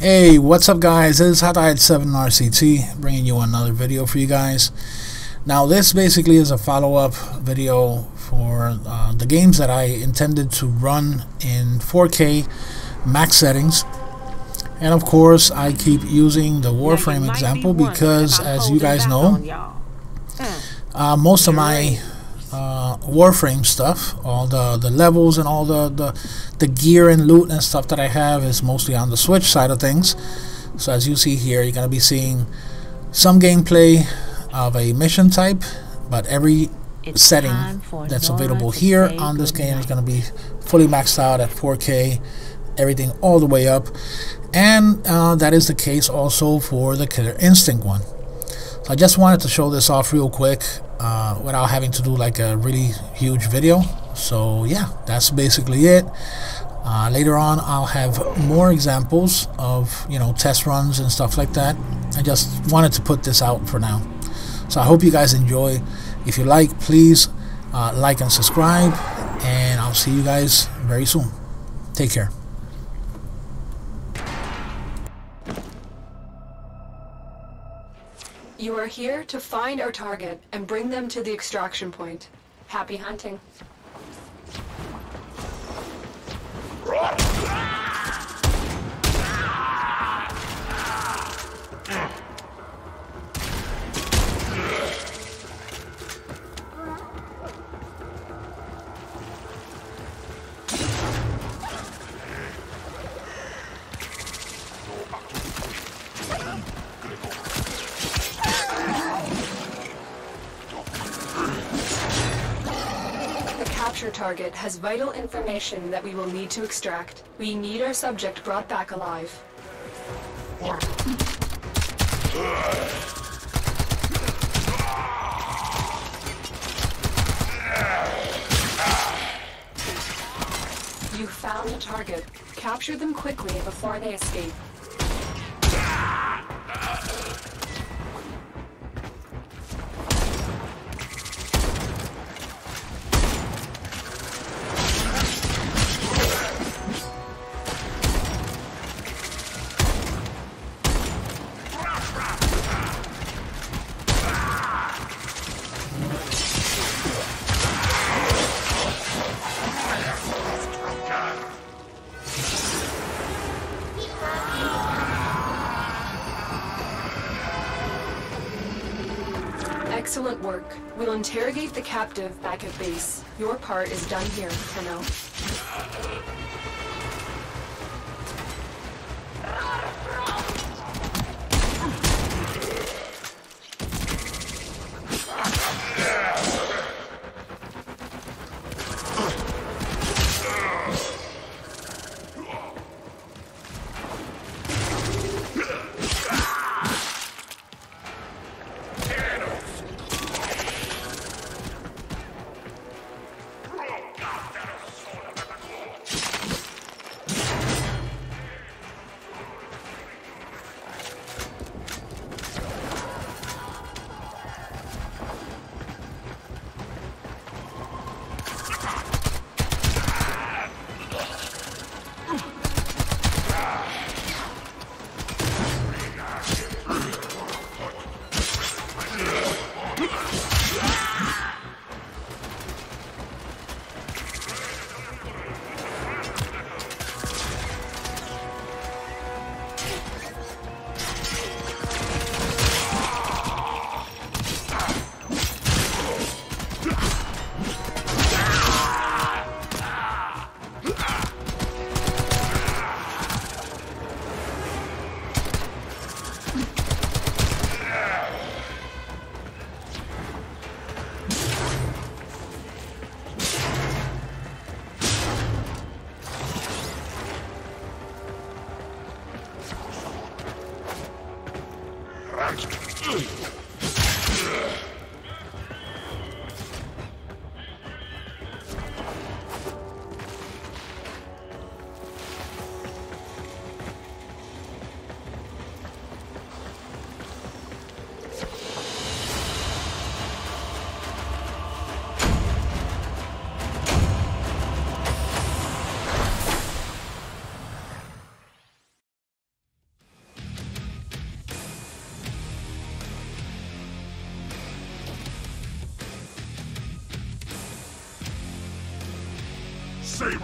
Hey, what's up guys, this is Htaed7RCT bringing you another video for you guys. Now this basically is a follow-up video for the games that I intended to run in 4K max settings, and of course I keep using the Warframe example because, as you guys know, most of my Warframe stuff, all the levels and all the gear and loot and stuff that I have is mostly on the Switch side of things. So as you see here, you're gonna be seeing some gameplay of a mission type, but every setting that's available here on this game is gonna be fully maxed out at 4K, everything all the way up, and that is the case also for the Killer Instinct one. I just wanted to show this off real quick without having to do like a really huge video. So yeah, that's basically it. Later on I'll have more examples of, you know, test runs and stuff like that. I just wanted to put this out for now. So I hope you guys enjoy. If you like, please like and subscribe, and I'll see you guys very soon. Take care. You are here to find our target and bring them to the extraction point. Happy hunting. Capture target has vital information that we will need to extract. We need our subject brought back alive. You found the target. Capture them quickly before they escape. Excellent work. We'll interrogate the captive back at base. Your part is done here, Tenno. saber.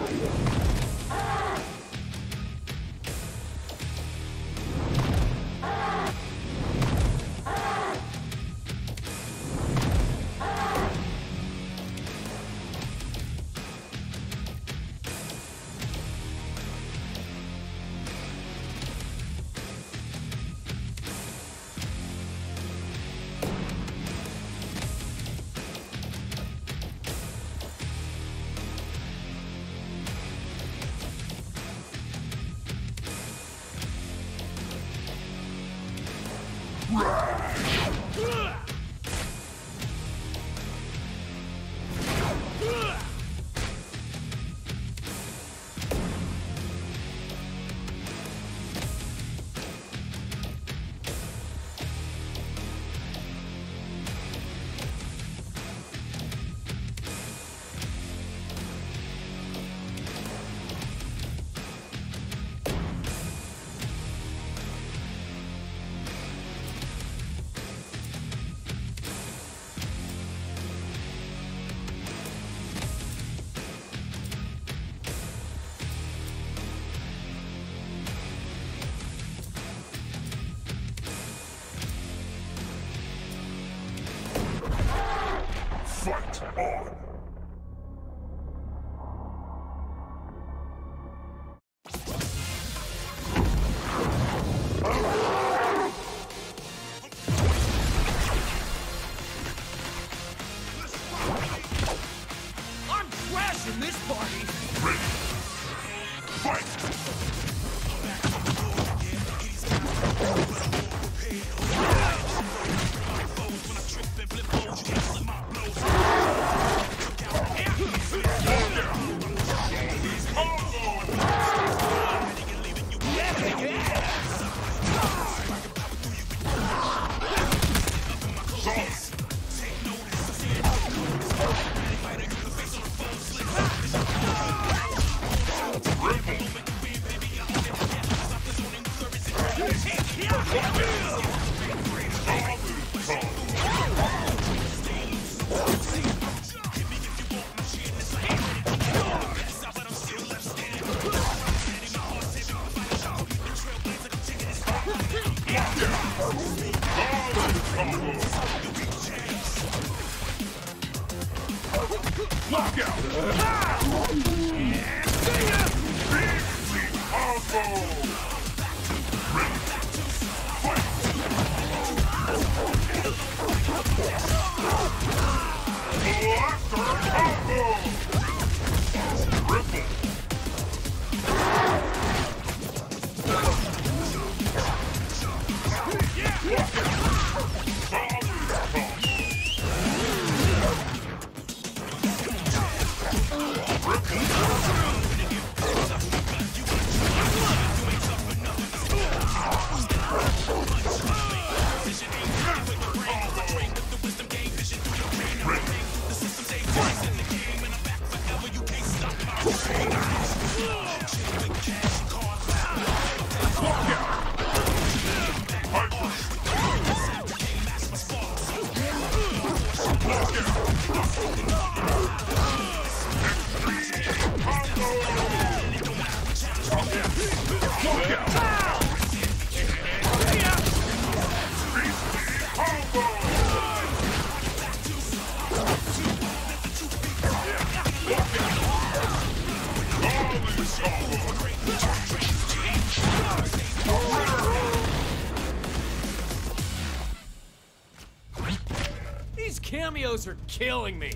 Those are killing me.